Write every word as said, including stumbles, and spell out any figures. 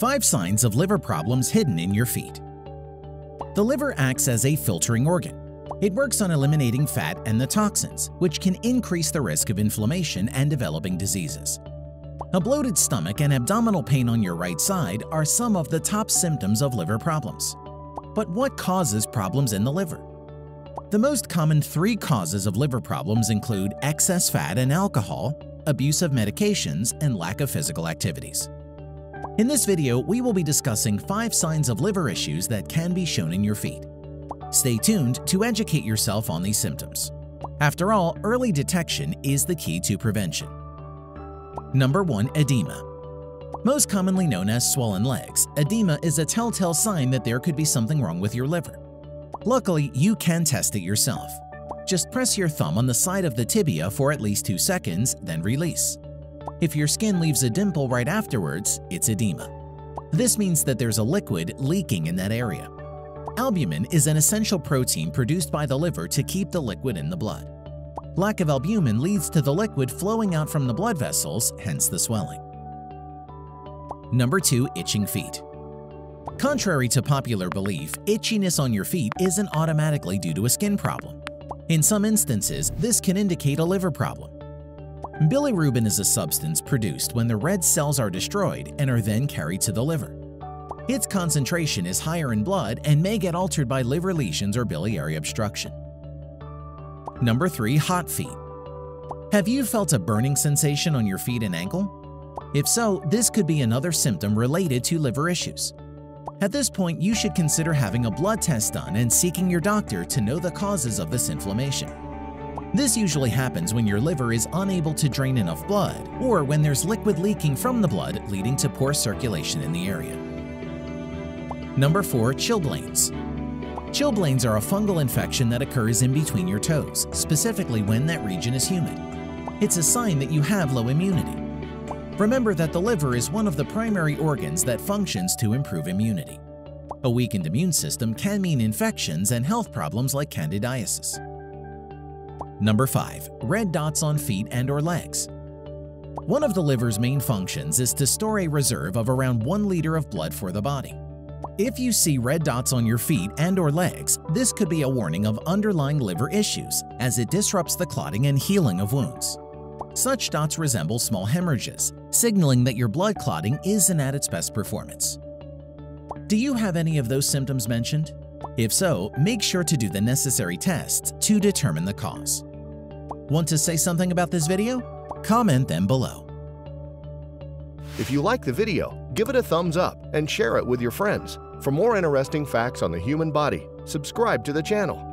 Five signs of liver problems hidden in your feet. The liver acts as a filtering organ. It works on eliminating fat and the toxins, which can increase the risk of inflammation and developing diseases. A bloated stomach and abdominal pain on your right side are some of the top symptoms of liver problems. But what causes problems in the liver? The most common three causes of liver problems include excess fat and alcohol, abuse of medications, and lack of physical activities. In this video, we will be discussing five signs of liver issues that can be shown in your feet. Stay tuned to educate yourself on these symptoms. After all, early detection is the key to prevention. Number one, edema. Most commonly known as swollen legs, edema is a telltale sign that there could be something wrong with your liver. Luckily, you can test it yourself. Just press your thumb on the side of the tibia for at least two seconds, then release. If your skin leaves a dimple right afterwards, it's edema. This means that there's a liquid leaking in that area. Albumin is an essential protein produced by the liver to keep the liquid in the blood. Lack of albumin leads to the liquid flowing out from the blood vessels, hence the swelling. Number two, itching feet. Contrary to popular belief, itchiness on your feet isn't automatically due to a skin problem. In some instances, this can indicate a liver problem. Bilirubin is a substance produced when the red cells are destroyed and are then carried to the liver. Its concentration is higher in blood and may get altered by liver lesions or biliary obstruction. Number three, hot feet. Have you felt a burning sensation on your feet and ankle? If so, this could be another symptom related to liver issues. At this point, you should consider having a blood test done and seeking your doctor to know the causes of this inflammation. This usually happens when your liver is unable to drain enough blood or when there's liquid leaking from the blood, leading to poor circulation in the area. Number four, chilblains. Chilblains are a fungal infection that occurs in between your toes, specifically when that region is humid. It's a sign that you have low immunity. Remember that the liver is one of the primary organs that functions to improve immunity. A weakened immune system can mean infections and health problems like candidiasis. Number five, red dots on feet and or legs. One of the liver's main functions is to store a reserve of around one liter of blood for the body. If you see red dots on your feet and or legs, this could be a warning of underlying liver issues as it disrupts the clotting and healing of wounds. Such dots resemble small hemorrhages, signaling that your blood clotting isn't at its best performance. Do you have any of those symptoms mentioned? If so, make sure to do the necessary tests to determine the cause. Want to say something about this video? Comment them below. If you like the video, give it a thumbs up and share it with your friends. For more interesting facts on the human body, subscribe to the channel.